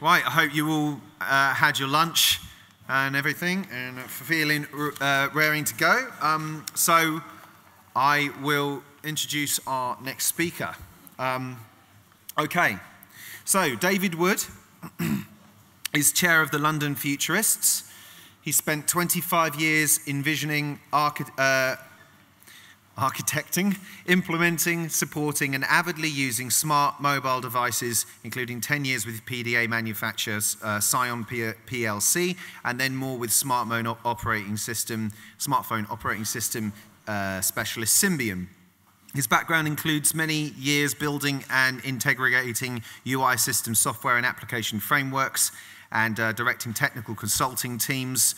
Right, I hope you all had your lunch and everything and feeling raring to go. So I will introduce our next speaker. Okay, so David Wood is chair of the London Futurists. He spent 25 years envisioning, architecting, implementing, supporting and avidly using smart mobile devices, including 10 years with PDA manufacturer Sion PLC, and then more with smartphone operating system specialist Symbian. His background includes many years building and integrating UI system software and application frameworks, and directing technical consulting teams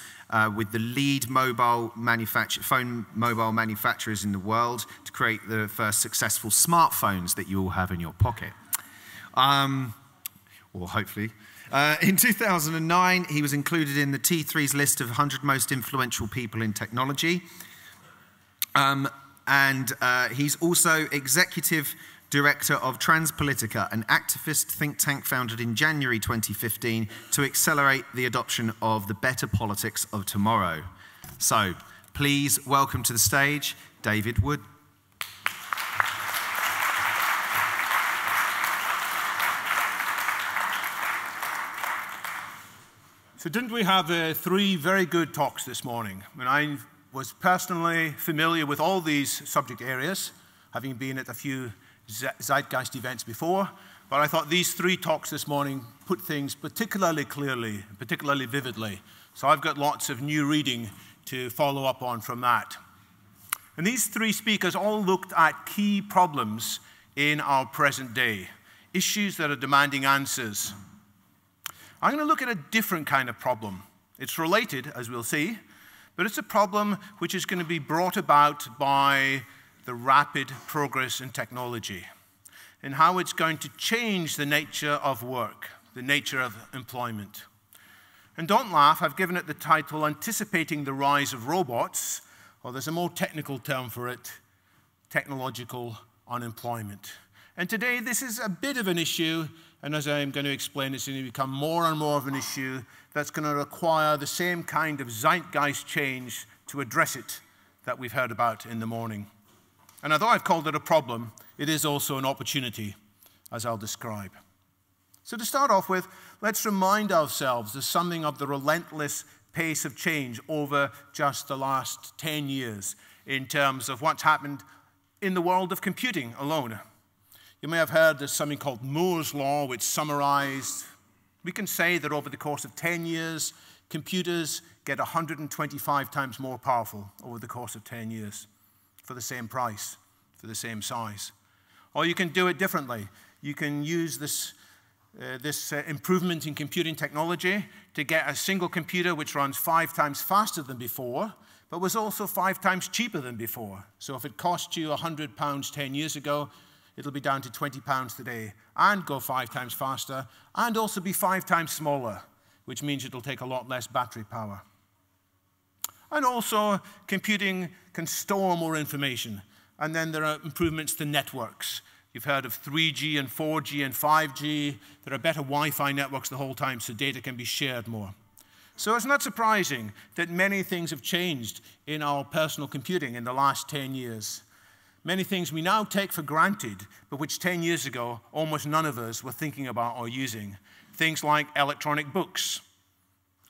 with the lead phone mobile manufacturers in the world to create the first successful smartphones that you all have in your pocket. Or hopefully. In 2009, he was included in the T3's list of 100 most influential people in technology. He's also executive director of Transpolitica, an activist think tank founded in January 2015 to accelerate the adoption of the better politics of tomorrow. So, please welcome to the stage, David Wood. So didn't we have three very good talks this morning? I mean, I was personally familiar with all these subject areas, having been at a few Zeitgeist events before, but I thought these three talks this morning put things particularly clearly, particularly vividly. So I've got lots of new reading to follow up on from that. And these three speakers all looked at key problems in our present day, issues that are demanding answers. I'm going to look at a different kind of problem. It's related, as we'll see, but it's a problem which is going to be brought about by the rapid progress in technology and how it's going to change the nature of work, the nature of employment. And don't laugh, I've given it the title Anticipating the Rise of Robots, or there's a more technical term for it, technological unemployment. And today this is a bit of an issue, and as I'm going to explain, it's going to become more and more of an issue that's going to require the same kind of zeitgeist change to address it that we've heard about in the morning. And although I've called it a problem, it is also an opportunity, as I'll describe. So to start off with, let's remind ourselves the summing of the relentless pace of change over just the last 10 years in terms of what's happened in the world of computing alone. You may have heard there's something called Moore's Law, which summarized, we can say that over the course of 10 years, computers get 125 times more powerful over the course of 10 years. For the same price, for the same size. Or you can do it differently. You can use this improvement in computing technology to get a single computer which runs 5 times faster than before, but was also 5 times cheaper than before. So if it cost you £100 10 years ago, it'll be down to £20 today, and go 5 times faster, and also be 5 times smaller, which means it'll take a lot less battery power. And also, computing can store more information. And then there are improvements to networks. You've heard of 3G and 4G and 5G. There are better Wi-Fi networks the whole time, so data can be shared more. So it's not surprising that many things have changed in our personal computing in the last 10 years. Many things we now take for granted, but which 10 years ago, almost none of us were thinking about or using. Things like electronic books.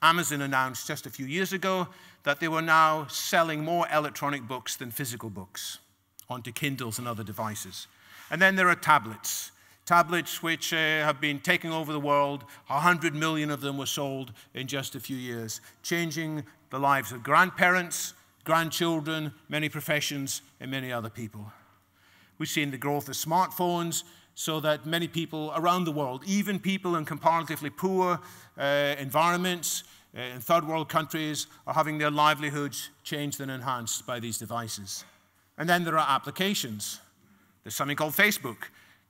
Amazon announced just a few years ago that they were now selling more electronic books than physical books onto Kindles and other devices. And then there are tablets. Tablets which have been taking over the world. 100 million of them were sold in just a few years, changing the lives of grandparents, grandchildren, many professions, and many other people. We've seen the growth of smartphones, so that many people around the world, even people in comparatively poor environments, in third world countries, are having their livelihoods changed and enhanced by these devices. And then there are applications. There's something called Facebook.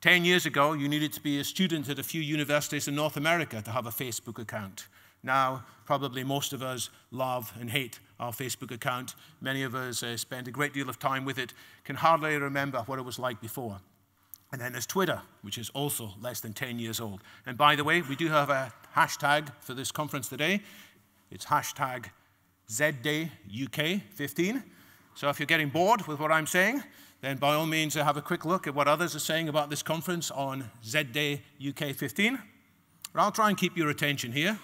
10 years ago, you needed to be a student at a few universities in North America to have a Facebook account. Now, probably most of us love and hate our Facebook account. Many of us spend a great deal of time with it, can hardly remember what it was like before. And then there's Twitter, which is also less than 10 years old. And by the way, we do have a hashtag for this conference today. It's hashtag ZdayUK15. So if you're getting bored with what I'm saying, then by all means, have a quick look at what others are saying about this conference on ZdayUK15. But I'll try and keep your attention here.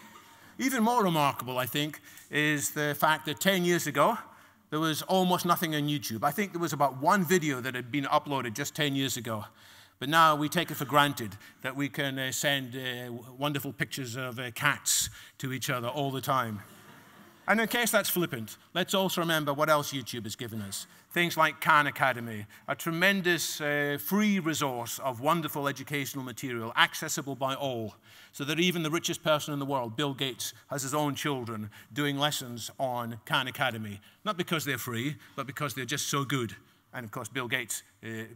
Even more remarkable, I think, is the fact that 10 years ago, there was almost nothing on YouTube. I think there was about one video that had been uploaded just 10 years ago. But now we take it for granted that we can send wonderful pictures of cats to each other all the time. And in case that's flippant, let's also remember what else YouTube has given us. Things like Khan Academy, a tremendous free resource of wonderful educational material, accessible by all, so that even the richest person in the world, Bill Gates, has his own children doing lessons on Khan Academy. Not because they're free, but because they're just so good. And of course, Bill Gates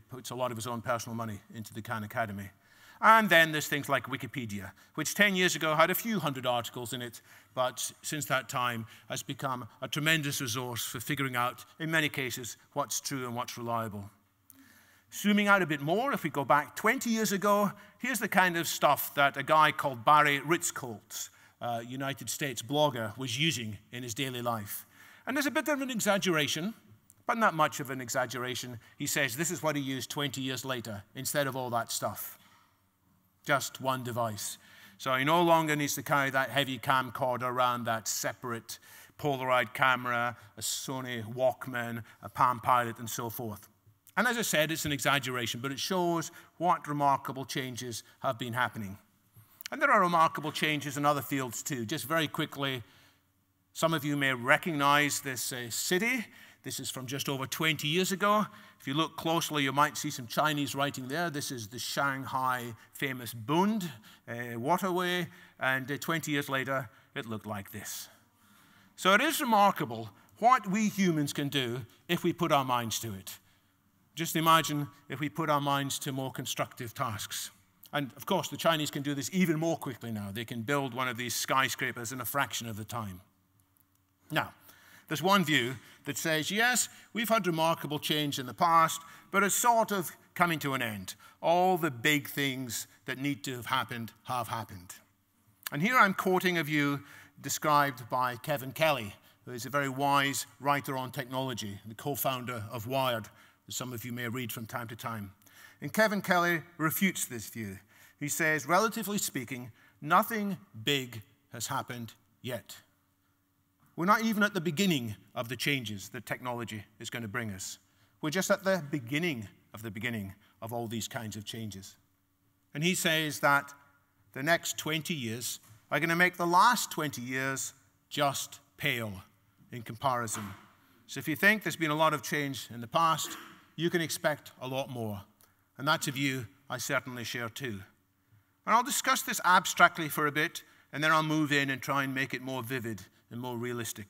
puts a lot of his own personal money into the Khan Academy. And then there's things like Wikipedia, which 10 years ago had a few hundred articles in it, but since that time has become a tremendous resource for figuring out, in many cases, what's true and what's reliable. Zooming out a bit more, if we go back 20 years ago, here's the kind of stuff that a guy called Barry Ritzkoltz, a United States blogger, was using in his daily life. And there's a bit of an exaggeration, but not much of an exaggeration. He says this is what he used 20 years later, instead of all that stuff. Just one device. So he no longer needs to carry that heavy camcorder around, that separate Polaroid camera, a Sony Walkman, a Palm Pilot, and so forth. And as I said, it's an exaggeration, but it shows what remarkable changes have been happening. And there are remarkable changes in other fields too. Just very quickly, some of you may recognize this city. This is from just over 20 years ago. If you look closely, you might see some Chinese writing there. This is the Shanghai famous Bund waterway, and 20 years later, it looked like this. So it is remarkable what we humans can do if we put our minds to it. Just imagine if we put our minds to more constructive tasks. And of course, the Chinese can do this even more quickly now. They can build one of these skyscrapers in a fraction of the time. Now, there's one view that says, yes, we've had remarkable change in the past, but it's sort of coming to an end. All the big things that need to have happened have happened. And here I'm quoting a view described by Kevin Kelly, who is a very wise writer on technology, the co-founder of Wired, that some of you may read from time to time. And Kevin Kelly refutes this view. He says, relatively speaking, nothing big has happened yet. We're not even at the beginning of the changes that technology is going to bring us. We're just at the beginning of all these kinds of changes. And he says that the next 20 years are going to make the last 20 years just pale in comparison. So if you think there's been a lot of change in the past, you can expect a lot more. And that's a view I certainly share too. And I'll discuss this abstractly for a bit, and then I'll move in and try and make it more vivid and more realistic.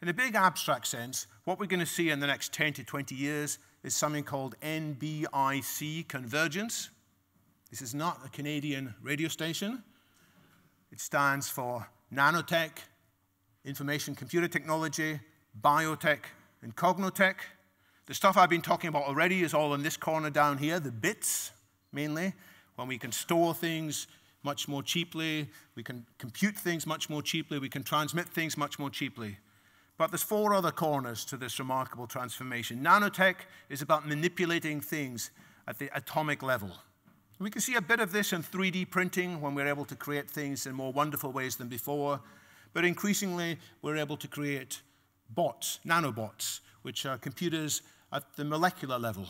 In a big abstract sense, what we're going to see in the next 10 to 20 years is something called NBIC convergence. This is not a Canadian radio station. It stands for nanotech, information computer technology, biotech, and cognotech. The stuff I've been talking about already is all in this corner down here, the bits, mainly, when we can store things much more cheaply, we can compute things much more cheaply, we can transmit things much more cheaply. But there's four other corners to this remarkable transformation. Nanotech is about manipulating things at the atomic level. We can see a bit of this in 3D printing when we're able to create things in more wonderful ways than before, but increasingly we're able to create bots, nanobots, which are computers at the molecular level.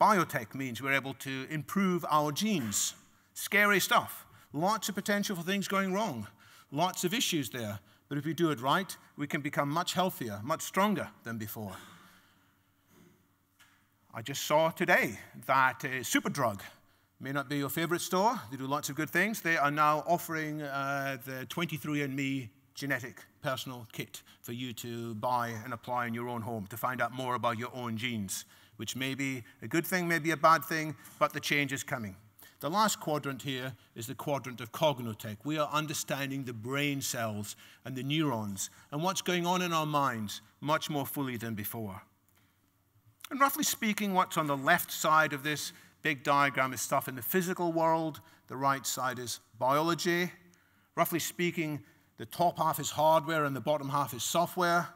Biotech means we're able to improve our genes. Scary stuff. Lots of potential for things going wrong. Lots of issues there. But if we do it right, we can become much healthier, much stronger than before. I just saw today that Superdrug may not be your favorite store. They do lots of good things. They are now offering the 23andMe genetic personal kit for you to buy and apply in your own home to find out more about your own genes, which may be a good thing, may be a bad thing, but the change is coming. The last quadrant here is the quadrant of cognotech. We are understanding the brain cells and the neurons and what's going on in our minds much more fully than before. And roughly speaking, what's on the left side of this big diagram is stuff in the physical world. The right side is biology, Roughly speaking, the top half is hardware and the bottom half is software.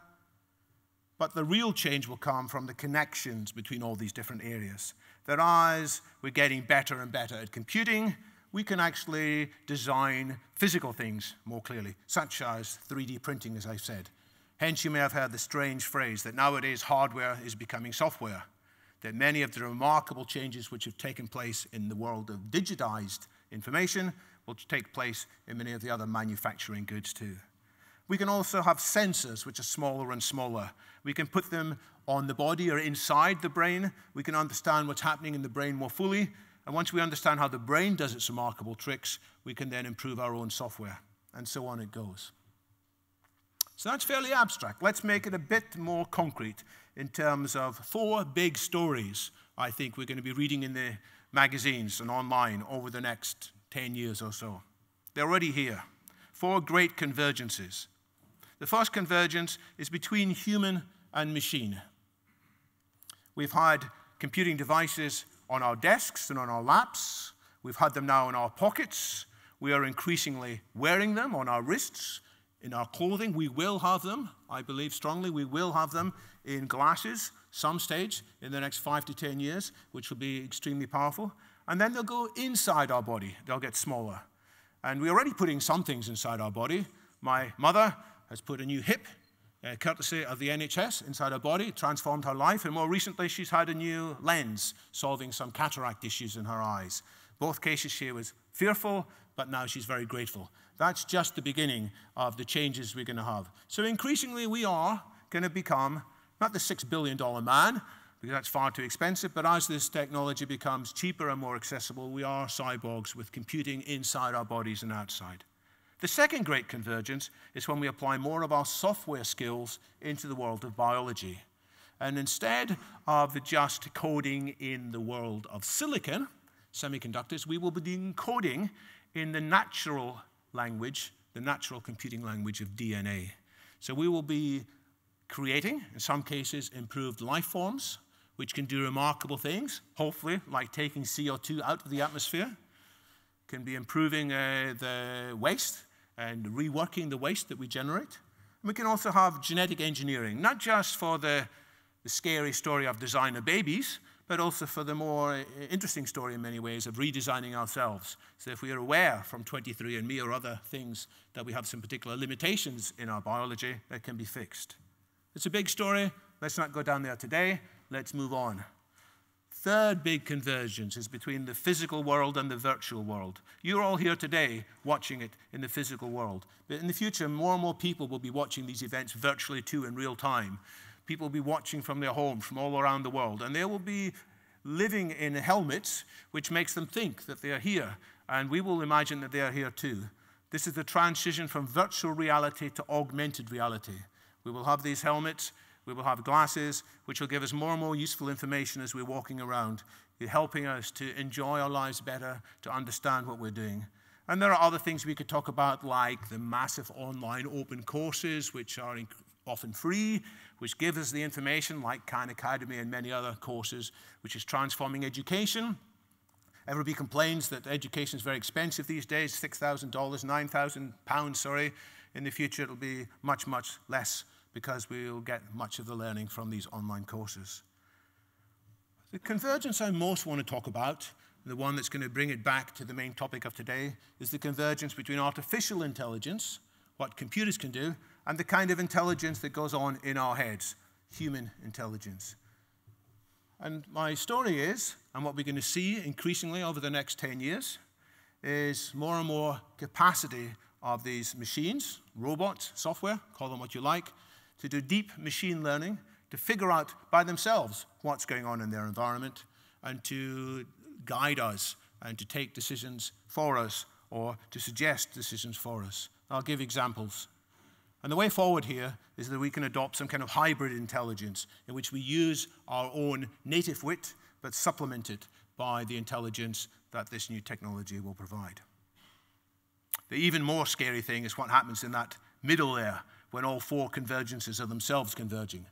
But the real change will come from the connections between all these different areas. That as we're getting better and better at computing, we can actually design physical things more clearly, such as 3D printing, as I said. Hence, you may have heard the strange phrase that nowadays hardware is becoming software, that many of the remarkable changes which have taken place in the world of digitized information will take place in many of the other manufacturing goods too. We can also have sensors which are smaller and smaller. We can put them on the body or inside the brain. We can understand what's happening in the brain more fully. And once we understand how the brain does its remarkable tricks, we can then improve our own software. And so on it goes. So that's fairly abstract. Let's make it a bit more concrete in terms of four big stories I think we're going to be reading in the magazines and online over the next 10 years or so. They're already here. Four great convergences. The first convergence is between human and machine. We've had computing devices on our desks and on our laps. We've had them now in our pockets. We are increasingly wearing them on our wrists, in our clothing. We will have them, I believe strongly, we will have them in glasses, some stage in the next 5 to 10 years, which will be extremely powerful. And then they'll go inside our body. They'll get smaller. And we're already putting some things inside our body. My mother has put a new hip, courtesy of the NHS, inside her body, transformed her life. And more recently, she's had a new lens, solving some cataract issues in her eyes. Both cases, she was fearful, but now she's very grateful. That's just the beginning of the changes we're going to have. So increasingly, we are going to become not the $6 billion man, because that's far too expensive, but as this technology becomes cheaper and more accessible, we are cyborgs with computing inside our bodies and outside. The second great convergence is when we apply more of our software skills into the world of biology. And instead of just coding in the world of silicon, semiconductors, we will be doing coding in the natural language, the natural computing language of DNA. So we will be creating, in some cases, improved life forms, which can do remarkable things, hopefully, like taking CO2 out of the atmosphere, can be improving the waste and reworking the waste that we generate. And we can also have genetic engineering, not just for the scary story of designer babies, but also for the more interesting story in many ways of redesigning ourselves. So if we are aware from 23andMe or other things that we have some particular limitations in our biology that can be fixed. It's a big story. Let's not go down there today. Let's move on. Third big convergence is between the physical world and the virtual world. You're all here today watching it in the physical world. But in the future, more and more people will be watching these events virtually too in real time. People will be watching from their home, from all around the world. And they will be living in helmets, which makes them think that they are here. And we will imagine that they are here too. This is the transition from virtual reality to augmented reality. We will have these helmets. We will have glasses, which will give us more and more useful information as we're walking around, helping us to enjoy our lives better, to understand what we're doing. And there are other things we could talk about, like the massive online open courses, which are often free, which gives us the information, like Khan Academy and many other courses, which is transforming education. Everybody complains that education is very expensive these days, $6,000, £9,000, sorry. In the future, it'll be much, much less, because we'll get much of the learning from these online courses. The convergence I most want to talk about, the one that's going to bring it back to the main topic of today, is the convergence between artificial intelligence, what computers can do, and the kind of intelligence that goes on in our heads, human intelligence. And my story is, and what we're going to see increasingly over the next 10 years, is more and more capacity of these machines, robots, software, call them what you like, to do deep machine learning, to figure out by themselves what's going on in their environment, and to guide us, and to take decisions for us, or to suggest decisions for us. I'll give examples. And the way forward here is that we can adopt some kind of hybrid intelligence in which we use our own native wit, but supplement it by the intelligence that this new technology will provide. The even more scary thing is what happens in that middle layer when all four convergences are themselves converging.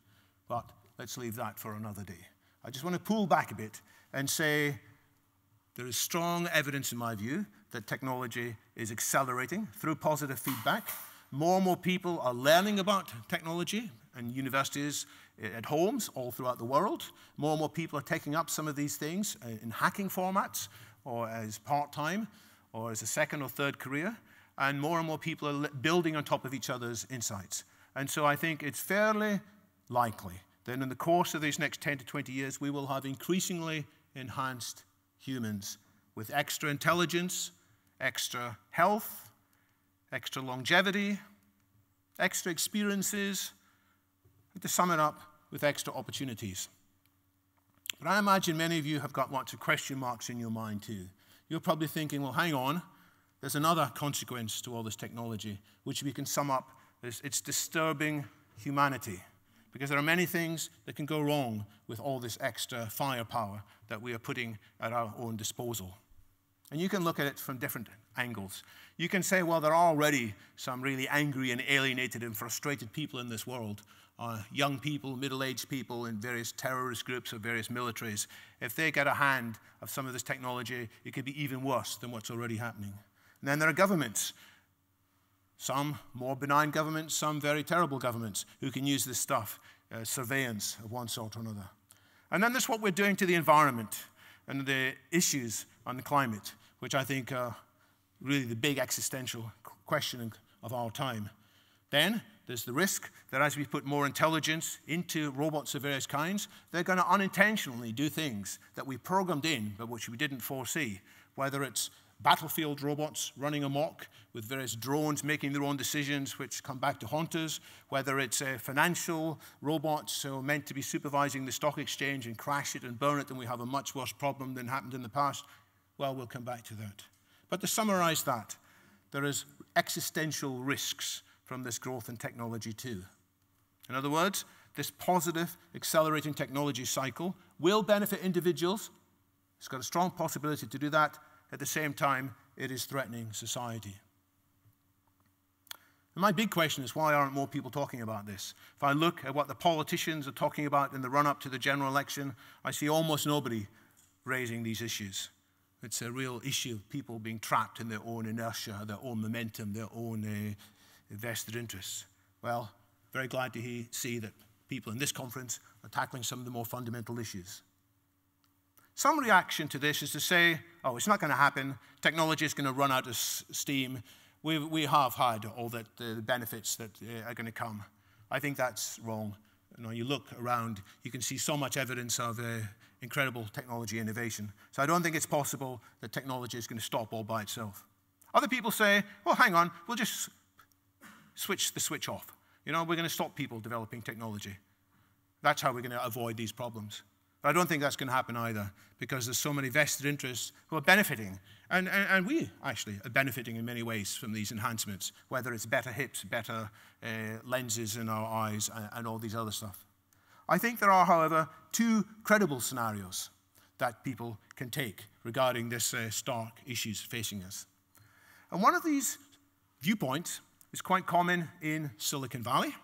But let's leave that for another day. I just want to pull back a bit and say, There is strong evidence, in my view, that technology is accelerating through positive feedback. More and more people are learning about technology in universities, at homes, all throughout the world. More and more people are taking up some of these things in hacking formats, or as part-time, or as a second or third career. And more people are building on top of each other's insights. And so I think it's fairly likely that in the course of these next 10 to 20 years, we will have increasingly enhanced humans with extra intelligence, extra health, extra longevity, extra experiences, to sum it up, with extra opportunities. But I imagine many of you have got lots of question marks in your mind too. You're probably thinking, well, hang on, there's another consequence to all this technology, which we can sum up as it's disturbing humanity, because there are many things that can go wrong with all this extra firepower that we are putting at our own disposal. And you can look at it from different angles. You can say, well, there are already some really angry and alienated and frustrated people in this world, young people, middle-aged people, and various terrorist groups or various militaries. If they get a hand of some of this technology, it could be even worse than what's already happening. And then there are governments, some more benign governments, some very terrible governments, who can use this stuff, surveillance of one sort or another. And then there's what we're doing to the environment and the issues on the climate, which I think are really the big existential question of our time. Then there's the risk that as we put more intelligence into robots of various kinds, they're going to unintentionally do things that we programmed in, but which we didn't foresee, whether it's battlefield robots running amok with various drones making their own decisions which come back to haunt us, whether it's financial robots so meant to be supervising the stock exchange and crash it and burn it, and we have a much worse problem than happened in the past. Well, we'll come back to that. But to summarize that, there is existential risks from this growth in technology too. In other words, this positive accelerating technology cycle will benefit individuals. It's got a strong possibility to do that. At the same time, it is threatening society. And my big question is, why aren't more people talking about this? If I look at what the politicians are talking about in the run-up to the general election, I see almost nobody raising these issues. It's a real issue of people being trapped in their own inertia, their own momentum, their own vested interests. Well, very glad to see that people in this conference are tackling some of the more fundamental issues. Some reaction to this is to say, oh, it's not going to happen. Technology is going to run out of steam. We have had all that, the benefits that are going to come. I think that's wrong. You know, you look around, you can see so much evidence of incredible technology innovation. So I don't think it's possible that technology is going to stop all by itself. Other people say, well, hang on, we'll just switch the switch off. You know, we're going to stop people developing technology. That's how we're going to avoid these problems. But I don't think that's going to happen either, because there's so many vested interests who are benefiting. And we, actually, are benefiting in many ways from these enhancements, whether it's better hips, better lenses in our eyes, and all these other stuff. I think there are, however, two credible scenarios that people can take regarding this stark issues facing us. And one of these viewpoints is quite common in Silicon Valley.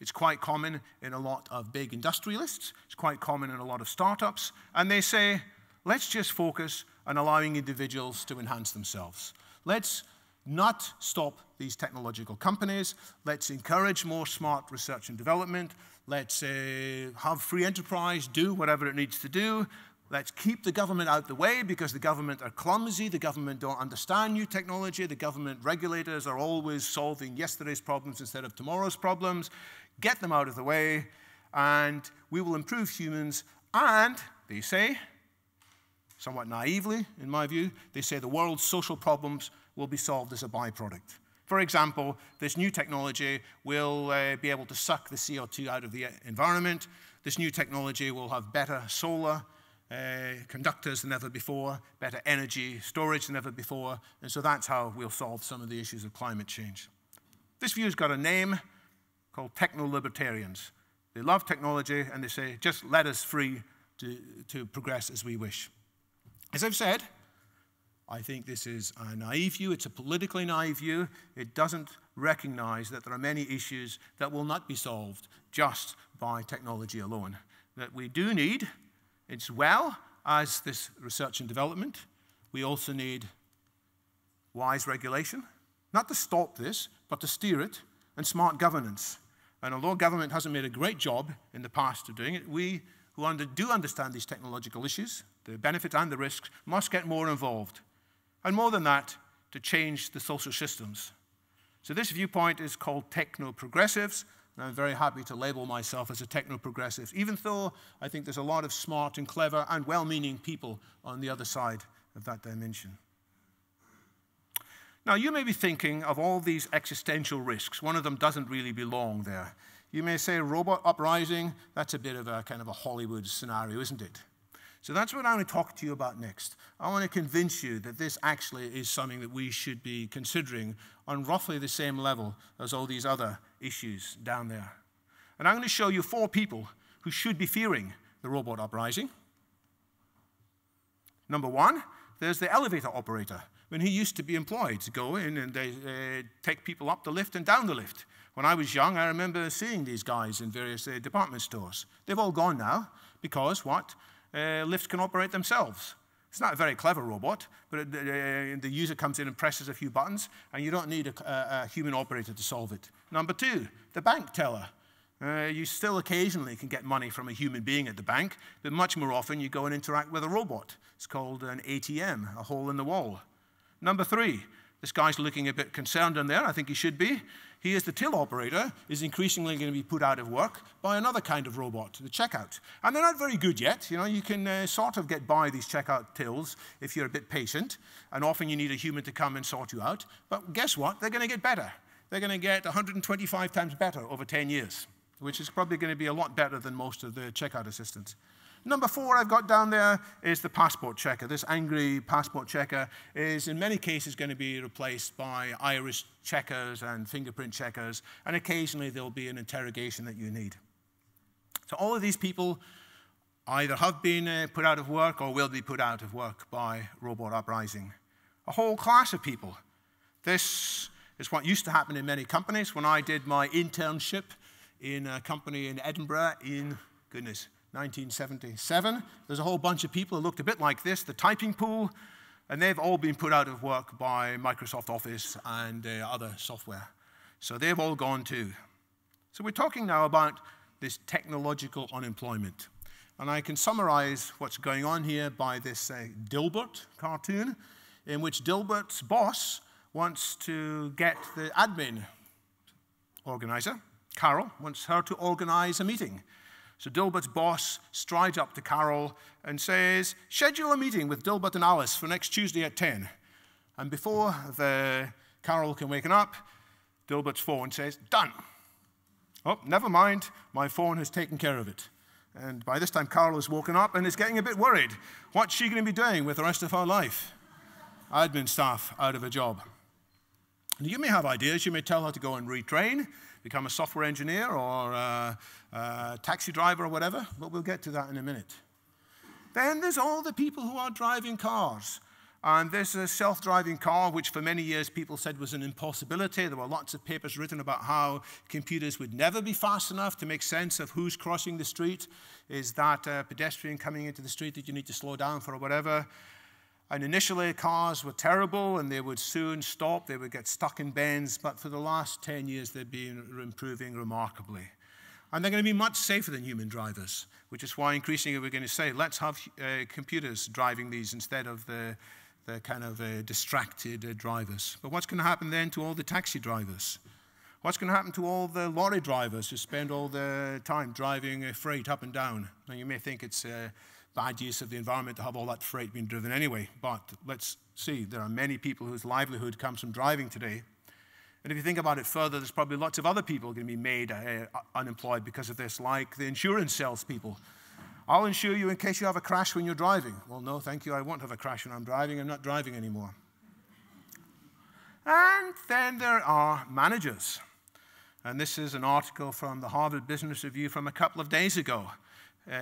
It's quite common in a lot of big industrialists. It's quite common in a lot of startups. And they say, let's just focus on allowing individuals to enhance themselves. Let's not stop these technological companies. Let's encourage more smart research and development. Let's have free enterprise do whatever it needs to do. Let's keep the government out the way, because the government are clumsy, the government don't understand new technology, the government regulators are always solving yesterday's problems instead of tomorrow's problems. Get them out of the way, and we will improve humans. And they say, somewhat naively in my view, they say the world's social problems will be solved as a byproduct. For example, this new technology will be able to suck the CO2 out of the environment. This new technology will have better solar conductors than ever before, better energy storage than ever before, and so that's how we'll solve some of the issues of climate change. This view's got a name called techno-libertarians. They love technology, and they say, just let us free to progress as we wish. As I've said, I think this is a naive view. It's a politically naive view. It doesn't recognize that there are many issues that will not be solved just by technology alone, that we do need, as well as this research and development, We also need wise regulation, not to stop this, but to steer it, and smart governance. And although government hasn't made a great job in the past of doing it, we who do understand these technological issues, the benefits and the risks, must get more involved. And more than that, to change the social systems. So this viewpoint is called techno-progressives, and I'm very happy to label myself as a techno-progressive, even though I think there's a lot of smart and clever and well-meaning people on the other side of that dimension. Now, you may be thinking of all these existential risks. One of them doesn't really belong there. You may say robot uprising, that's a bit of a kind of a Hollywood scenario, isn't it? So that's what I want to talk to you about next. I want to convince you that this actually is something that we should be considering on roughly the same level as all these other issues down there. And I'm going to show you four people who should be fearing the robot uprising. Number one, there's the elevator operator. When he used to be employed to go in and they take people up the lift and down the lift. When I was young, I remember seeing these guys in various department stores. They've all gone now because what? Lifts can operate themselves. It's not a very clever robot, but the user comes in and presses a few buttons, and you don't need a human operator to solve it. Number two, the bank teller. You still occasionally can get money from a human being at the bank, but much more often you go and interact with a robot. It's called an ATM, a hole in the wall. Number three, this guy's looking a bit concerned in there. I think he should be. He is the till operator, is increasingly going to be put out of work by another kind of robot, the checkout. And they're not very good yet. You know, you can sort of get by these checkout tills if you're a bit patient, and often you need a human to come and sort you out. But guess what? They're going to get better. They're going to get 125 times better over 10 years, which is probably going to be a lot better than most of the checkout assistants. Number four I've got down there is the passport checker. This angry passport checker is in many cases going to be replaced by iris checkers and fingerprint checkers, and occasionally there'll be an interrogation that you need. So all of these people either have been put out of work or will be put out of work by robot uprising. A whole class of people. This is what used to happen in many companies. When I did my internship in a company in Edinburgh in, goodness, 1977, there's a whole bunch of people who looked a bit like this, the typing pool, and they've all been put out of work by Microsoft Office and other software. So they've all gone too. So we're talking now about this technological unemployment. And I can summarize what's going on here by this Dilbert cartoon, in which Dilbert's boss wants to get the admin organizer, Carol, wants her to organize a meeting. So Dilbert's boss strides up to Carol and says, schedule a meeting with Dilbert and Alice for next Tuesday at 10. And before Carol can waken up, Dilbert's phone says, done. Oh, never mind, my phone has taken care of it. And by this time, Carol has woken up and is getting a bit worried. What's she going to be doing with the rest of her life? Admin staff out of a job. And you may have ideas. You may tell her to go and retrain, become a software engineer or a taxi driver or whatever, but we'll get to that in a minute. Then there's all the people who are driving cars. And there's a self-driving car, which for many years people said was an impossibility. There were lots of papers written about how computers would never be fast enough to make sense of who's crossing the street. Is that a pedestrian coming into the street that you need to slow down for or whatever? And initially, cars were terrible, and they would soon stop. They would get stuck in bends. But for the last 10 years, they've been improving remarkably. And they're going to be much safer than human drivers, which is why increasingly we're going to say, let's have computers driving these instead of the kind of distracted drivers. But what's going to happen then to all the taxi drivers? What's going to happen to all the lorry drivers who spend all their time driving freight up and down? Now, you may think it's bad use of the environment to have all that freight being driven anyway. But let's see, there are many people whose livelihood comes from driving today. And if you think about it further, there's probably lots of other people going to be made unemployed because of this, like the insurance salespeople. I'll insure you in case you have a crash when you're driving. Well, no, thank you, I won't have a crash when I'm driving. I'm not driving anymore. And then there are managers. And this is an article from the Harvard Business Review from a couple of days ago.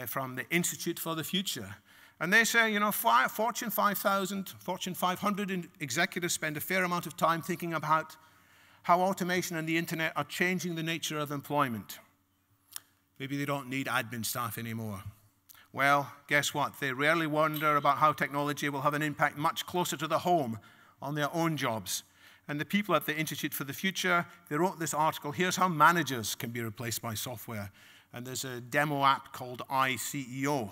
From the Institute for the Future. And they say, you know, Fortune 5,000, Fortune 500 executives spend a fair amount of time thinking about how automation and the internet are changing the nature of employment. Maybe they don't need admin staff anymore. Well, guess what? They rarely wonder about how technology will have an impact much closer to the home on their own jobs. And the people at the Institute for the Future, they wrote this article, here's how managers can be replaced by software. And there's a demo app called iCEO.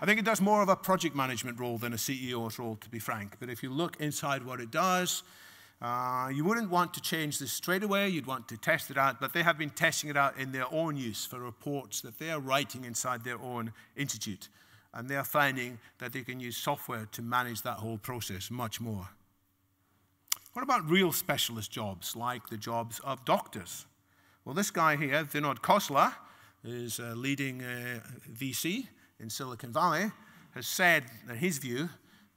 I think it does more of a project management role than a CEO's role, to be frank. But if you look inside what it does, you wouldn't want to change this straight away. You'd want to test it out. But they have been testing it out in their own use for reports that they are writing inside their own institute. And they are finding that they can use software to manage that whole process much more. What about real specialist jobs, like the jobs of doctors? Well, this guy here, Vinod Khosla, is a leading VC in Silicon Valley, has said, in his view,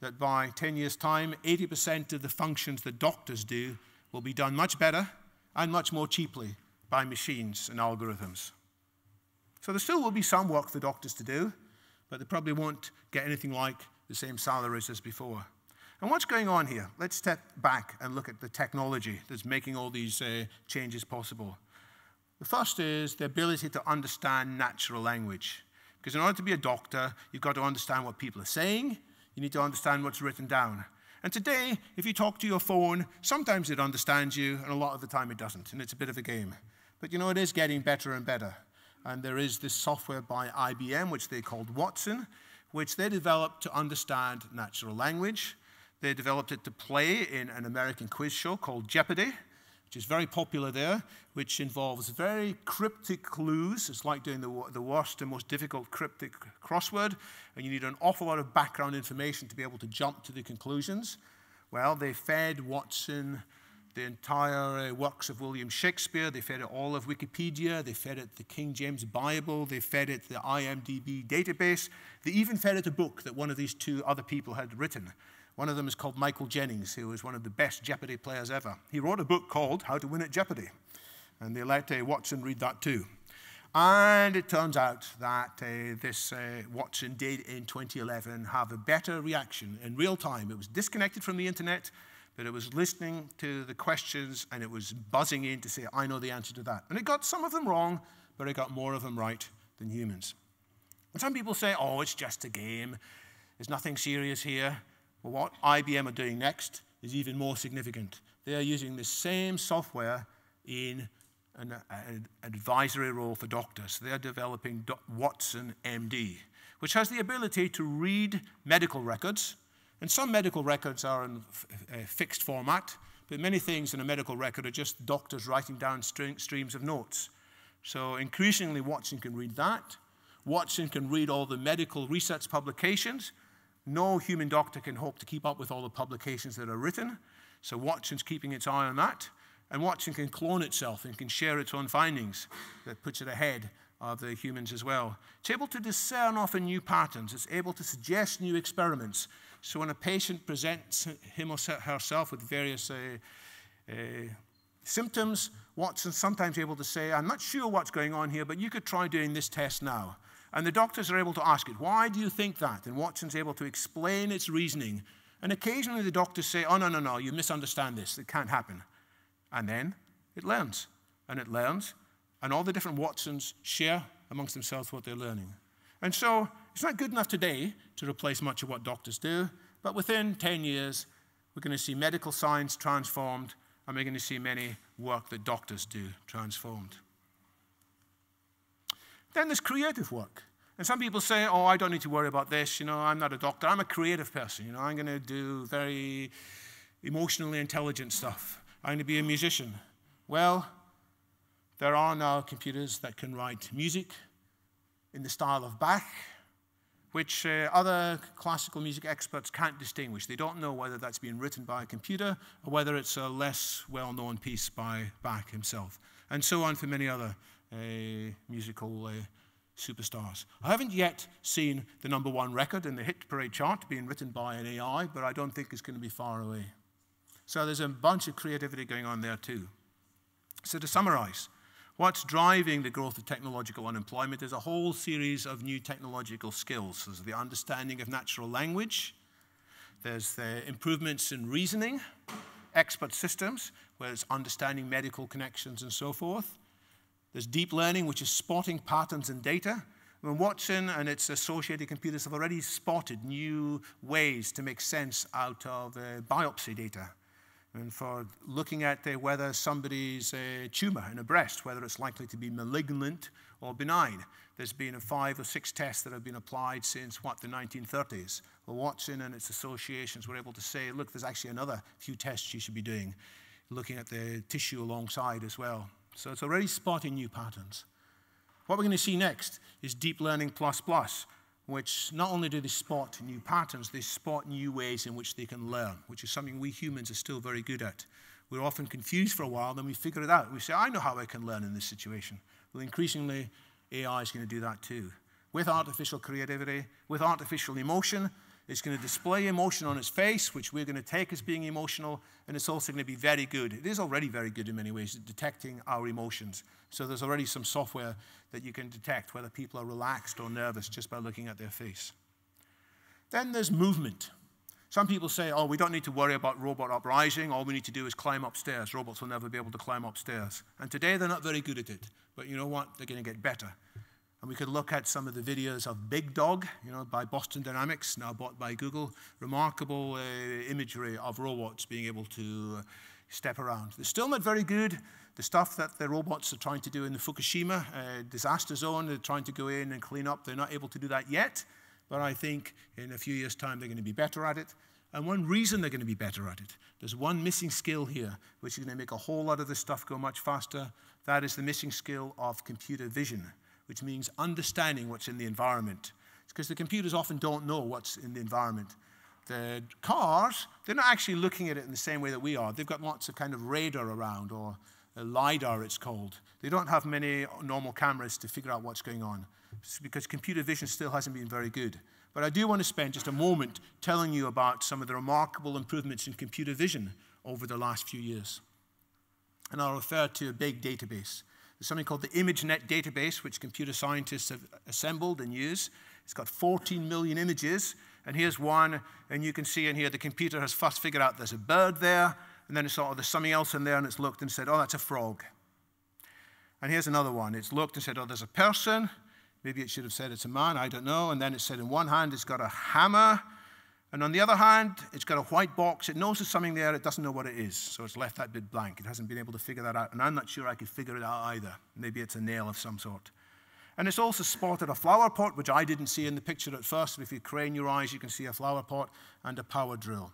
that by 10 years' time, 80% of the functions that doctors do will be done much better and much more cheaply by machines and algorithms. So there still will be some work for doctors to do, but they probably won't get anything like the same salaries as before. And what's going on here? Let's step back and look at the technology that's making all these changes possible. The first is the ability to understand natural language. Because in order to be a doctor, you've got to understand what people are saying. You need to understand what's written down. And today, if you talk to your phone, sometimes it understands you, and a lot of the time it doesn't. And it's a bit of a game. But you know, it is getting better and better. And there is this software by IBM, which they called Watson, which they developed to understand natural language. They developed it to play in an American quiz show called Jeopardy, which is very popular there, which involves very cryptic clues. It's like doing the worst and most difficult cryptic crossword, and you need an awful lot of background information to be able to jump to the conclusions. Well, they fed Watson the entire works of William Shakespeare. They fed it all of Wikipedia. They fed it the King James Bible. They fed it the IMDb database. They even fed it a book that one of these two other people had written. One of them is called Michael Jennings, who was one of the best Jeopardy players ever. He wrote a book called How to Win at Jeopardy, and they let Watson read that too. And it turns out that Watson did, in 2011, have a better reaction in real time. It was disconnected from the internet, but it was listening to the questions, and it was buzzing in to say, I know the answer to that. And it got some of them wrong, but it got more of them right than humans. And some people say, oh, it's just a game. There's nothing serious here. Well, what IBM are doing next is even more significant. They are using the same software in an advisory role for doctors. They are developing Watson MD, which has the ability to read medical records. And some medical records are in a fixed format, but many things in a medical record are just doctors writing down streams of notes. So increasingly, Watson can read that. Watson can read all the medical research publications. No human doctor can hope to keep up with all the publications that are written, so Watson's keeping its eye on that. And Watson can clone itself and can share its own findings. That puts it ahead of the humans as well. It's able to discern often new patterns. It's able to suggest new experiments. So when a patient presents him or herself with various symptoms, Watson's sometimes able to say, I'm not sure what's going on here, but you could try doing this test now. And the doctors are able to ask it, why do you think that? And Watson's able to explain its reasoning. And occasionally the doctors say, oh, no, no, no, you misunderstand this. It can't happen. And then it learns. And it learns. And all the different Watsons share amongst themselves what they're learning. And so it's not good enough today to replace much of what doctors do. But within 10 years, we're going to see medical science transformed. And we're going to see many work that doctors do transformed. Then there's creative work. And some people say, oh, I don't need to worry about this. You know, I'm not a doctor. I'm a creative person. You know, I'm going to do very emotionally intelligent stuff. I'm going to be a musician. Well, there are now computers that can write music in the style of Bach, which other classical music experts can't distinguish. They don't know whether that's been written by a computer or whether it's a less well-known piece by Bach himself, and so on for many other musical superstars. I haven't yet seen the #1 record in the hit parade chart being written by an AI, but I don't think it's going to be far away. So there's a bunch of creativity going on there too. So to summarize, what's driving the growth of technological unemployment is a whole series of new technological skills. There's the understanding of natural language. There's the improvements in reasoning, expert systems, where it's understanding medical connections and so forth. There's deep learning, which is spotting patterns in data. And Watson and its associated computers have already spotted new ways to make sense out of biopsy data. And for looking at whether somebody's tumor in a breast, whether it's likely to be malignant or benign. There's been a 5 or 6 tests that have been applied since, what, the 1930s. Well, Watson and its associations were able to say, look, there's actually another few tests you should be doing, looking at the tissue alongside as well. So it's already spotting new patterns. What we're going to see next is deep learning plus, which not only do they spot new patterns, they spot new ways in which they can learn, which is something we humans are still very good at. We're often confused for a while, then we figure it out. We say, I know how I can learn in this situation. Well, increasingly, AI is going to do that too. With artificial creativity, with artificial emotion, it's going to display emotion on its face, which we're going to take as being emotional, and it's also going to be very good. It is already very good in many ways at detecting our emotions. So there's already some software that you can detect whether people are relaxed or nervous just by looking at their face. Then there's movement. Some people say, oh, we don't need to worry about robot uprising. All we need to do is climb upstairs. Robots will never be able to climb upstairs. And today, they're not very good at it. But you know what? They're going to get better. And we could look at some of the videos of Big Dog, you know, by Boston Dynamics, now bought by Google. Remarkable imagery of robots being able to step around. They're still not very good. The stuff that the robots are trying to do in the Fukushima disaster zone, they're trying to go in and clean up. They're not able to do that yet. But I think in a few years' time, they're going to be better at it. And one reason they're going to be better at it, there's one missing skill here, which is going to make a whole lot of this stuff go much faster. That is the missing skill of computer vision, which means understanding what's in the environment. It's because the computers often don't know what's in the environment. The cars, they're not actually looking at it in the same way that we are. They've got lots of kind of radar around, or LiDAR, it's called. They don't have many normal cameras to figure out what's going on. It's because computer vision still hasn't been very good. But I do want to spend just a moment telling you about some of the remarkable improvements in computer vision over the last few years. And I'll refer to a big database. There's something called the ImageNet database, which computer scientists have assembled and use. It's got 14 million images. And here's one. And you can see in here the computer has first figured out there's a bird there. And then it saw there's something else in there. And it's looked and said, oh, that's a frog. And here's another one. It's looked and said, oh, there's a person. Maybe it should have said it's a man, I don't know. And then it said in one hand it's got a hammer. And on the other hand, it's got a white box. It knows there's something there. It doesn't know what it is. So it's left that bit blank. It hasn't been able to figure that out. And I'm not sure I could figure it out either. Maybe it's a nail of some sort. And it's also spotted a flower pot, which I didn't see in the picture at first. But if you crane your eyes, you can see a flower pot and a power drill.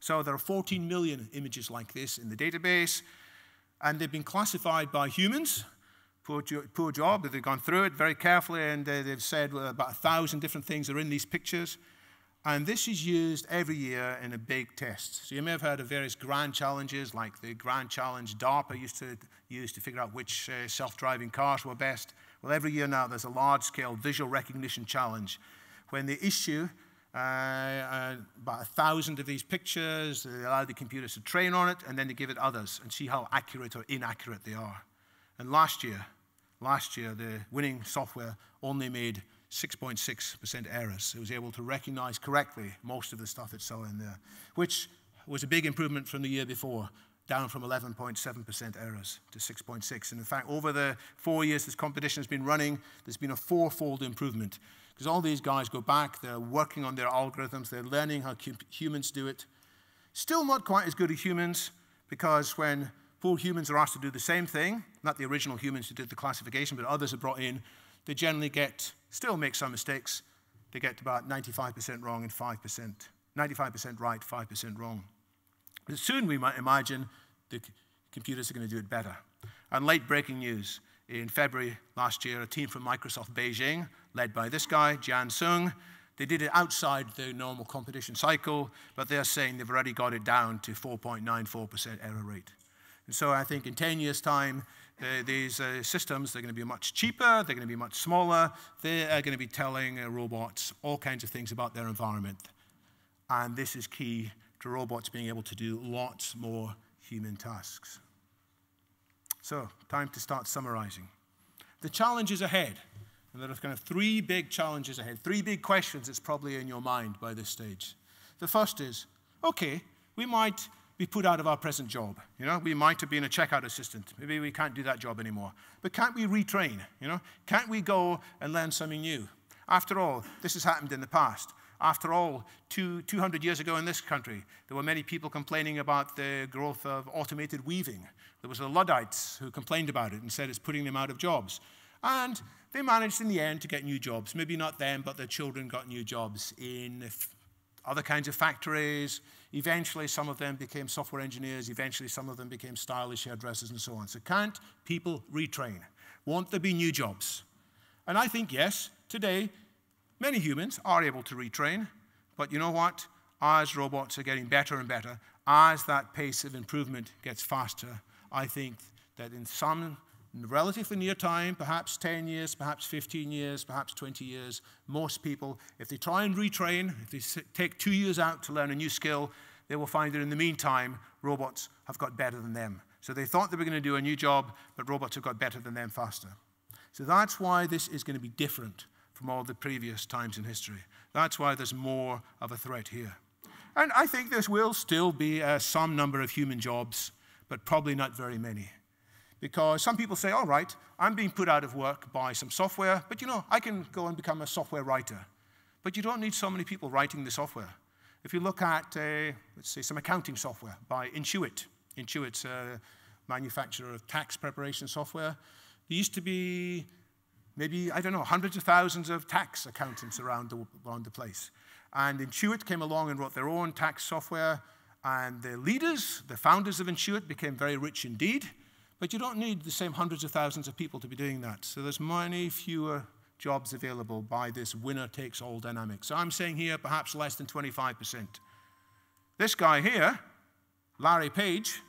So there are 14 million images like this in the database. And they've been classified by humans. Poor job, that they've gone through it very carefully, and they've said about 1,000 different things are in these pictures. And this is used every year in a big test. So you may have heard of various grand challenges, like the grand challenge DARPA used to use to figure out which self-driving cars were best. Well, every year now there's a large-scale visual recognition challenge, when they issue about 1,000 of these pictures, they allow the computers to train on it, and then they give it others and see how accurate or inaccurate they are. And last year, the winning software only made 6.6% errors. It was able to recognize correctly most of the stuff it saw in there, which was a big improvement from the year before, down from 11.7% errors to 6.6. And in fact, over the 4 years this competition has been running, there's been a fourfold improvement. Because all these guys go back, they're working on their algorithms, they're learning how humans do it. Still not quite as good as humans, because when poor humans are asked to do the same thing, not the original humans who did the classification, but others are brought in, they generally still make some mistakes. They get about 95% wrong and 5%, 95% right, 5% wrong. But soon we might imagine the computers are going to do it better. And late breaking news, in February last year, a team from Microsoft Beijing, led by this guy, Jan Sung, they did it outside the normal competition cycle, but they're saying they've already got it down to 4.94% error rate. And so I think in 10 years' time, these systems, they're going to be much cheaper, they're going to be much smaller, they are going to be telling robots all kinds of things about their environment. And this is key to robots being able to do lots more human tasks. So, time to start summarizing. The challenges ahead, and there are kind of 3 big challenges ahead, 3 big questions that's probably in your mind by this stage. The first is, okay, we might be put out of our present job. You know, we might have been a checkout assistant. Maybe we can't do that job anymore. But can't we retrain? You know, can't we go and learn something new? After all, this has happened in the past. After all, 200 years ago in this country, there were many people complaining about the growth of automated weaving. There was the Luddites who complained about it and said it's putting them out of jobs. And they managed in the end to get new jobs. Maybe not them, but their children got new jobs in other kinds of factories. Eventually, some of them became software engineers. Eventually, some of them became stylish hairdressers and so on. So can't people retrain? Won't there be new jobs? And I think, yes, today, many humans are able to retrain. But you know what? As robots are getting better and better, as that pace of improvement gets faster, I think that in some relatively near time, perhaps 10 years, perhaps 15 years, perhaps 20 years, most people, if they try and retrain, if they take 2 years out to learn a new skill, they will find that in the meantime, robots have got better than them. So they thought they were going to do a new job, but robots have got better than them faster. So that's why this is going to be different from all the previous times in history. That's why there's more of a threat here. And I think there will still be some number of human jobs, but probably not very many. Because some people say, all right, I'm being put out of work by some software, but you know, I can go and become a software writer. But you don't need so many people writing the software. If you look at, let's say, some accounting software by Intuit. Intuit's a manufacturer of tax preparation software. There used to be maybe, I don't know, hundreds of thousands of tax accountants around the place. And Intuit came along and wrote their own tax software. And the leaders, the founders of Intuit, became very rich indeed. But you don't need the same hundreds of thousands of people to be doing that. So there's many fewer jobs available by this winner-takes-all dynamic. So I'm saying here, perhaps less than 25%. This guy here, Larry Page,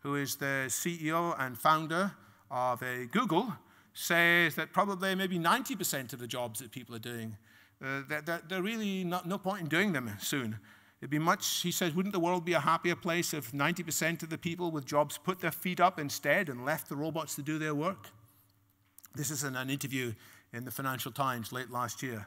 who is the CEO and founder of Google, says that probably maybe 90% of the jobs that people are doing, they're really no point in doing them soon. It'd be much, he says, wouldn't the world be a happier place if 90% of the people with jobs put their feet up instead and left the robots to do their work? This is in an interview in the Financial Times late last year.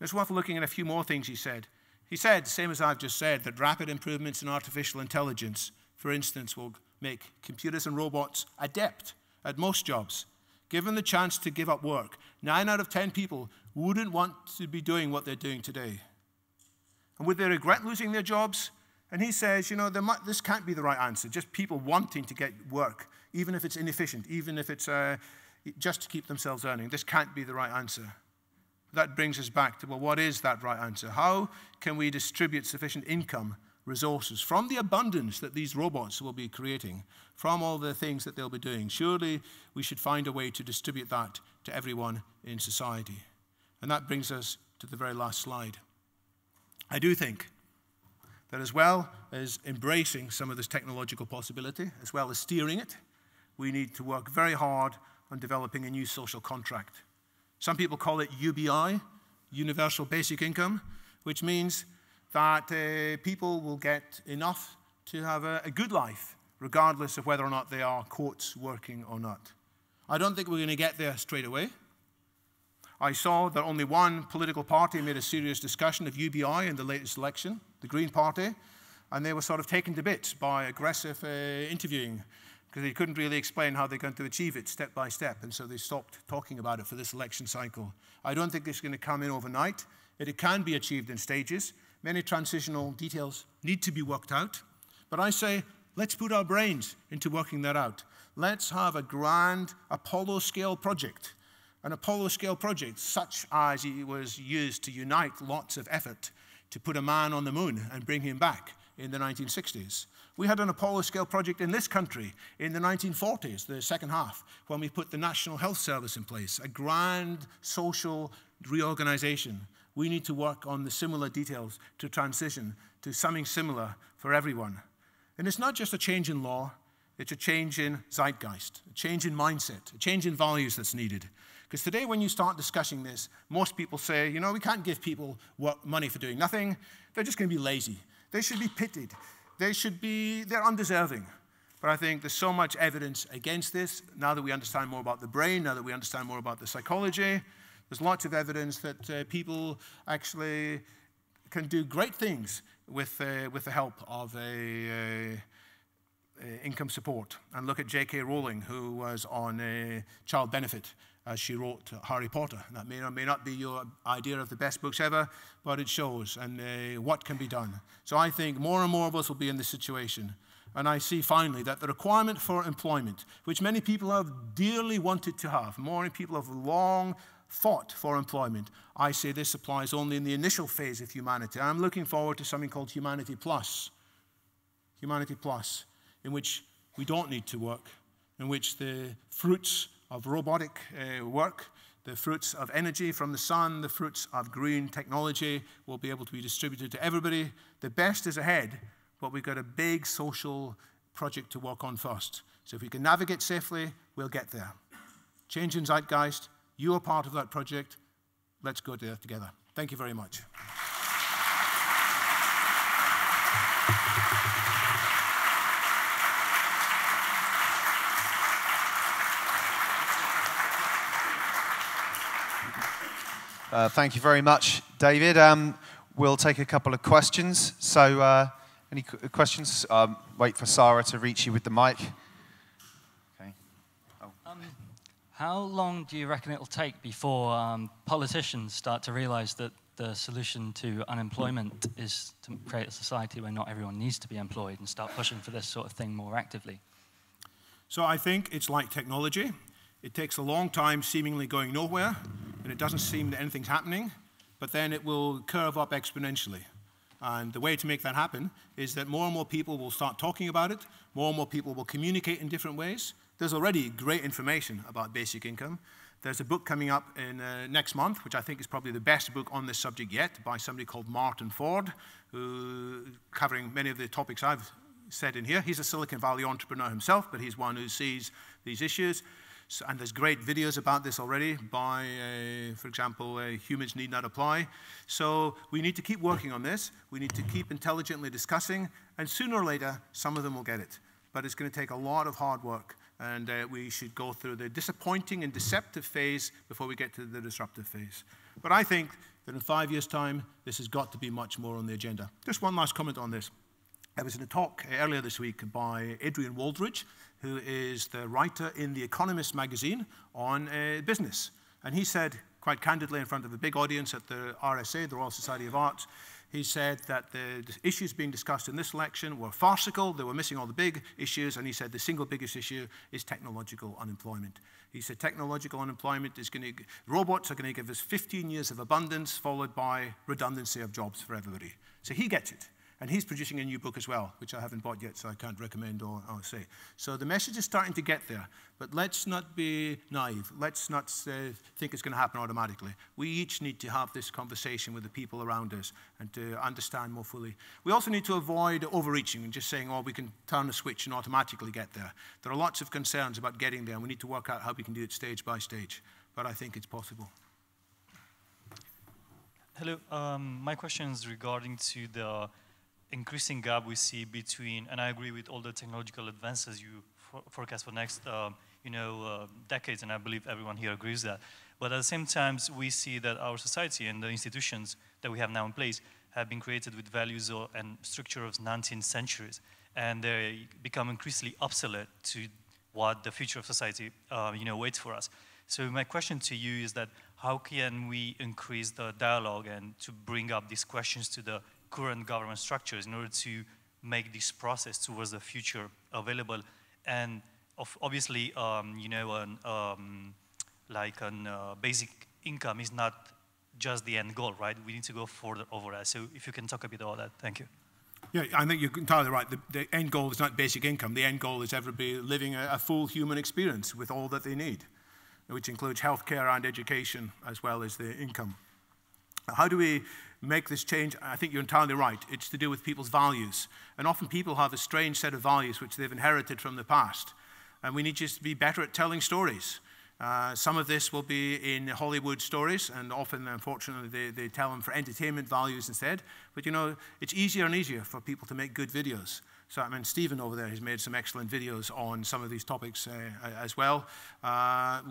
It's worth looking at a few more things he said. He said, same as I've just said, that rapid improvements in artificial intelligence, for instance, will make computers and robots adept at most jobs. Given the chance to give up work, 9 out of 10 people wouldn't want to be doing what they're doing today. And would they regret losing their jobs? And he says, you know, this can't be the right answer. Just people wanting to get work, even if it's inefficient, even if it's just to keep themselves earning. This can't be the right answer. That brings us back to, well, what is that right answer? How can we distribute sufficient income, resources, from the abundance that these robots will be creating, from all the things that they'll be doing? Surely we should find a way to distribute that to everyone in society. And that brings us to the very last slide. I do think that as well as embracing some of this technological possibility, as well as steering it, we need to work very hard on developing a new social contract. Some people call it UBI, Universal Basic Income, which means that people will get enough to have a good life, regardless of whether or not they are, quotes, working or not. I don't think we're going to get there straight away. I saw that only one political party made a serious discussion of UBI in the latest election, the Green Party, and they were sort of taken to bits by aggressive interviewing because they couldn't really explain how they're going to achieve it step by step, and so they stopped talking about it for this election cycle. I don't think it's going to come in overnight. It can be achieved in stages. Many transitional details need to be worked out, but I say let's put our brains into working that out. Let's have a grand Apollo-scale project. An Apollo-scale project, such as it was used to unite lots of effort to put a man on the moon and bring him back in the 1960s. We had an Apollo-scale project in this country in the 1940s, the second half, when we put the National Health Service in place, a grand social reorganization. We need to work on the similar details to transition to something similar for everyone. And it's not just a change in law, it's a change in zeitgeist, a change in mindset, a change in values that's needed. Because today when you start discussing this, most people say, you know, we can't give people money for doing nothing. They're just going to be lazy. They should be pitied. They're undeserving. But I think there's so much evidence against this. Now that we understand more about the brain, now that we understand more about the psychology, there's lots of evidence that people actually can do great things with the help of income support. And look at J.K. Rowling, who was on a child benefit as she wrote Harry Potter. That may or may not be your idea of the best books ever, but it shows, and what can be done. So I think more and more of us will be in this situation. And I see finally that the requirement for employment, which many people have dearly wanted to have, more people have long fought for employment, I say this applies only in the initial phase of humanity. And I'm looking forward to something called Humanity Plus. Humanity Plus, in which we don't need to work, in which the fruits of robotic work, the fruits of energy from the sun, the fruits of green technology will be able to be distributed to everybody. The best is ahead, but we've got a big social project to work on first. So if we can navigate safely, we'll get there. Change in zeitgeist, you are part of that project. Let's go there together. Thank you very much. Thank you very much, David. We'll take a couple of questions. So any questions? Wait for Sarah to reach you with the mic. Okay. Oh. How long do you reckon it'll take before politicians start to realize that the solution to unemployment is to create a society where not everyone needs to be employed and start pushing for this sort of thing more actively? So I think it's like technology. It takes a long time, seemingly going nowhere, and it doesn't seem that anything's happening, but then it will curve up exponentially. And the way to make that happen is that more and more people will start talking about it, more and more people will communicate in different ways. There's already great information about basic income. There's a book coming up in next month, which I think is probably the best book on this subject yet, by somebody called Martin Ford, who covering many of the topics I've said in here. He's a Silicon Valley entrepreneur himself, but he's one who sees these issues. So, and there's great videos about this already by, for example, Humans Need Not Apply. So we need to keep working on this. We need to keep intelligently discussing. And sooner or later, some of them will get it. But it's going to take a lot of hard work. And we should go through the disappointing and deceptive phase before we get to the disruptive phase. But I think that in 5 years' time, this has got to be much more on the agenda. Just one last comment on this. I was in a talk earlier this week by Adrian Waldridge, who is the writer in The Economist magazine on business. And he said, quite candidly in front of a big audience at the RSA, the Royal Society of Arts, he said that the issues being discussed in this election were farcical, they were missing all the big issues, and he said the single biggest issue is technological unemployment. He said technological unemployment is going to, robots are going to give us 15 years of abundance, followed by redundancy of jobs for everybody. So he gets it. And he's producing a new book as well, which I haven't bought yet, so I can't recommend or say. So the message is starting to get there. But let's not be naive. Let's not think it's going to happen automatically. We each need to have this conversation with the people around us and to understand more fully. We also need to avoid overreaching and just saying, oh, we can turn a switch and automatically get there. There are lots of concerns about getting there, and we need to work out how we can do it stage by stage. But I think it's possible. Hello. My question is regarding to the increasing gap we see between, and I agree with all the technological advances you forecast for next, decades, and I believe everyone here agrees that. But at the same time, we see that our society and the institutions that we have now in place have been created with values and structure of 19th centuries, and they become increasingly obsolete to what the future of society, waits for us. So my question to you is that how can we increase the dialogue and to bring up these questions to the current government structures in order to make this process towards the future available, and obviously, basic income is not just the end goal, right? We need to go further over that. So, if you can talk a bit about that, thank you. Yeah, I think you're entirely right. The end goal is not basic income. The end goal is everybody living a full human experience with all that they need, which includes healthcare and education as well as the income. How do we make this change? I think you're entirely right. It's to do with people's values. And often people have a strange set of values which they've inherited from the past. And we need just to be better at telling stories. Some of this will be in Hollywood stories, and often, unfortunately, they tell them for entertainment values instead. But, you know, it's easier and easier for people to make good videos. So, I mean, Stephen over there has made some excellent videos on some of these topics as well.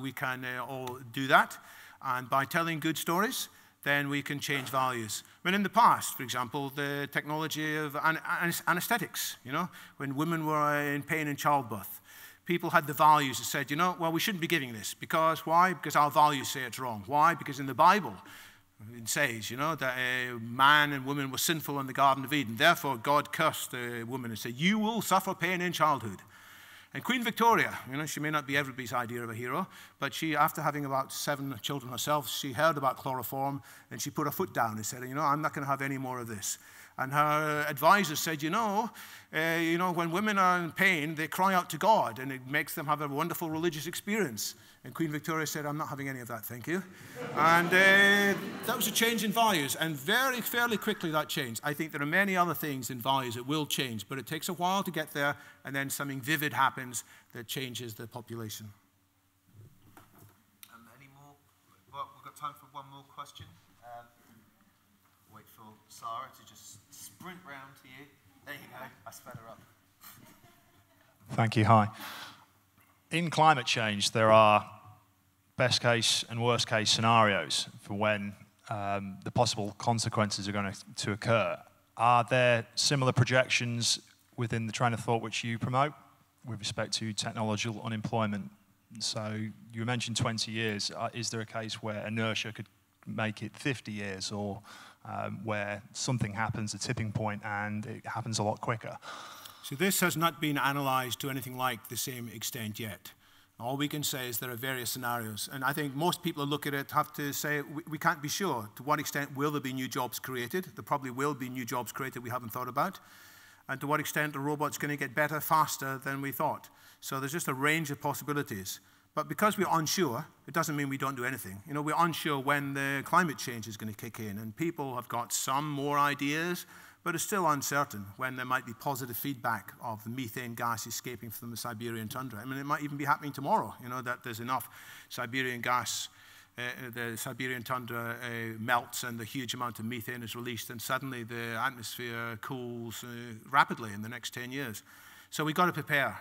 We can all do that. And by telling good stories, then we can change values. When in the past, for example, the technology of anesthetics, you know, when women were in pain in childbirth, people had the values that said, you know, well, we shouldn't be giving this. Because why? Because our values say it's wrong. Why? Because in the Bible, it says, you know, that man and woman were sinful in the Garden of Eden. Therefore, God cursed the woman and said, you will suffer pain in childhood. And Queen Victoria, you know, she may not be everybody's idea of a hero, but she, after having about 7 children herself, she heard about chloroform, and she put her foot down and said, you know, I'm not going to have any more of this. And her advisors said, you know, when women are in pain, they cry out to God, and it makes them have a wonderful religious experience. And Queen Victoria said, I'm not having any of that, thank you. And that was a change in values, and very fairly quickly that changed. I think there are many other things in values that will change, but it takes a while to get there, and then something vivid happens that changes the population. Any more? Well, we've got time for one more question. Wait for Sarah to just sprint round to you. There you go, I sped her up. Thank you, hi. In climate change, there are best case and worst case scenarios for when the possible consequences are going to occur. Are there similar projections within the train of thought which you promote with respect to technological unemployment? So you mentioned 20 years. Is there a case where inertia could make it 50 years or where something happens, a tipping point, and it happens a lot quicker? So this has not been analyzed to anything like the same extent yet. All we can say is there are various scenarios. And I think most people who look at it have to say, we can't be sure. To what extent will there be new jobs created? There probably will be new jobs created we haven't thought about. And to what extent are robots going to get better faster than we thought? So there's just a range of possibilities. But because we're unsure, it doesn't mean we don't do anything. You know, we're unsure when the climate change is going to kick in. And people have got some more ideas, but it's still uncertain when there might be positive feedback of the methane gas escaping from the Siberian tundra. I mean, it might even be happening tomorrow, you know, that there's enough Siberian gas, the Siberian tundra melts and the huge amount of methane is released, and suddenly the atmosphere cools rapidly in the next 10 years. So we've got to prepare.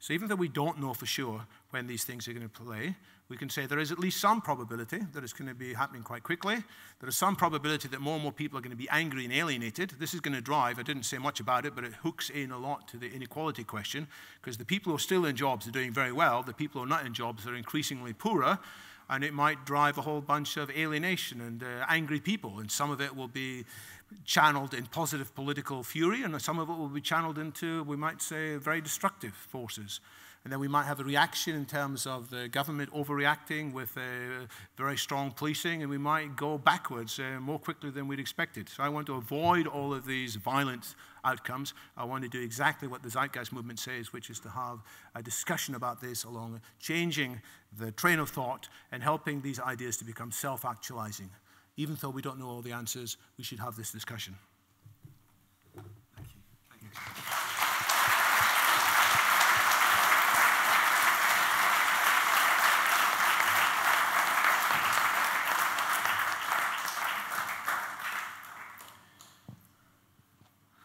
So even though we don't know for sure when these things are going to play, we can say there is at least some probability that it's going to be happening quite quickly. There is some probability that more and more people are going to be angry and alienated. This is going to drive, I didn't say much about it, but it hooks in a lot to the inequality question, because the people who are still in jobs are doing very well. The people who are not in jobs are increasingly poorer, and it might drive a whole bunch of alienation and angry people, and some of it will be channeled in positive political fury, and some of it will be channeled into, we might say, very destructive forces. And then we might have a reaction in terms of the government overreacting with very strong policing, and we might go backwards more quickly than we'd expected. So I want to avoid all of these violent outcomes. I want to do exactly what the Zeitgeist movement says, which is to have a discussion about this along changing the train of thought and helping these ideas to become self-actualizing. Even though we don't know all the answers, we should have this discussion.